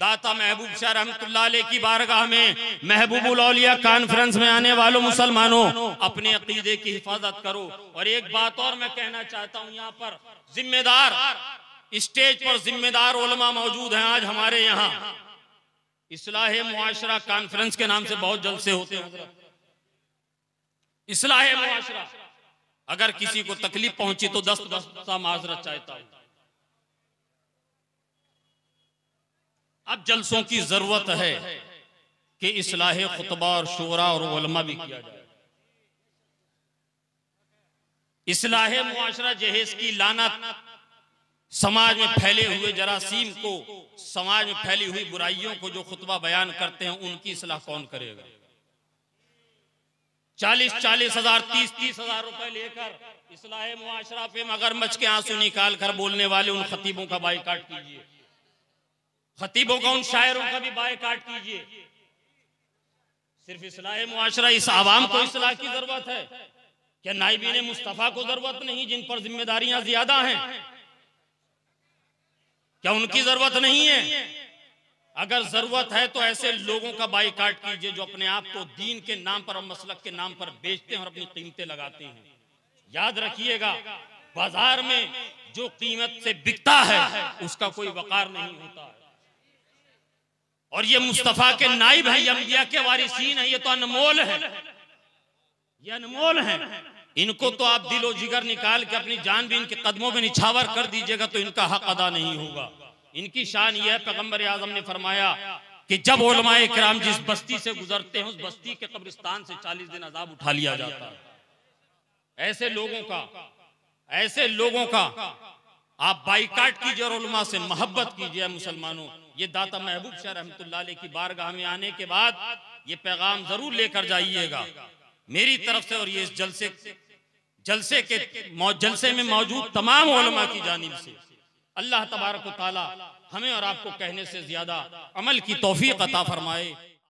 दाता महबूब शाह रहमतुल्लाह अलैह की बारगाह में महबूबुल औलिया कॉन्फ्रेंस में आने वालों मुसलमानों, अपने अकीदे की हिफाजत करो। और एक बात और मैं कहना चाहता हूँ, यहाँ पर जिम्मेदार, स्टेज पर जिम्मेदार उलमा मौजूद हैं। आज हमारे यहाँ इसलाहे मुआशरा कॉन्फ्रेंस के नाम से बहुत जलसे होते हैं। इसलाहे मुआशरा, अगर किसी को तकलीफ पहुंची तो 10 बस्ता माजरत चाहता हूं। अब जलसों की जरूरत है कि इसलाहे खुतबा और शोरा और उलमा भी किया जाए। इसलाहे मुआशरा जहेज की लानत, समाज में फैले हुए जरासीम को, समाज में फैली हुई बुराइयों को जो खुतबा बयान करते हैं, उनकी इसलाह कौन करेगा? 40-40 हजार, 30-30 हजार रुपए लेकर इसलाहे मुआशरा पे मगरमच्छ के आंसू निकाल कर बोलने वाले उन खतीबों का बायकाट कीजिए, खतीबों का, उन शायरों का भी बायकाट कीजिए। सिर्फ इसलाहे मुआशरा, इस आवाम को इसलाह की जरूरत है क्या? नाइबीने मुस्तफा को जरूरत नहीं, जिन पर जिम्मेदारियां ज्यादा हैं, क्या उनकी जरूरत नहीं है? अगर जरूरत है तो ऐसे लोगों का बायकाट कीजिए जो अपने आप को दीन के नाम पर और मसलक के नाम पर बेचते हैं और अपनी कीमतें लगाते हैं। याद रखिएगा, बाजार में जो कीमत से बिकता है उसका कोई वकार नहीं होता है। और ये मुस्तफा के नाइब है, ये अंबिया के वारिसीन है, ये तो अनमोल है, ये अनमोल है। इनको तो आप दिलो जिगर निकाल के अपनी जान भी इनके कदमों में निछावर कर दीजिएगा तो इनका हक अदा नहीं होगा। इनकी शान यह है, पैगंबर आजम ने फरमाया कि जब उलमाए किराम जिस बस्ती से गुजरते हैं उस बस्ती के कब्रिस्तान से 40 दिन अजाब उठा लिया जाता है। ऐसे लोगों का आप बाइकाट कीजिए और उलमा से मोहब्बत कीजिए। मुसलमानों, ये दाता महबूब शाह रहमतुल्लाह अलैह की बारगाह में आने के बाद ये पैगाम जरूर लेकर जाइएगा मेरी तरफ से और ये इस जलसे में मौजूद तमाम उलमा की जानिब से। अल्लाह तबारक व तआला हमें और आपको कहने से ज्यादा अमल की तौफीक अता फरमाए।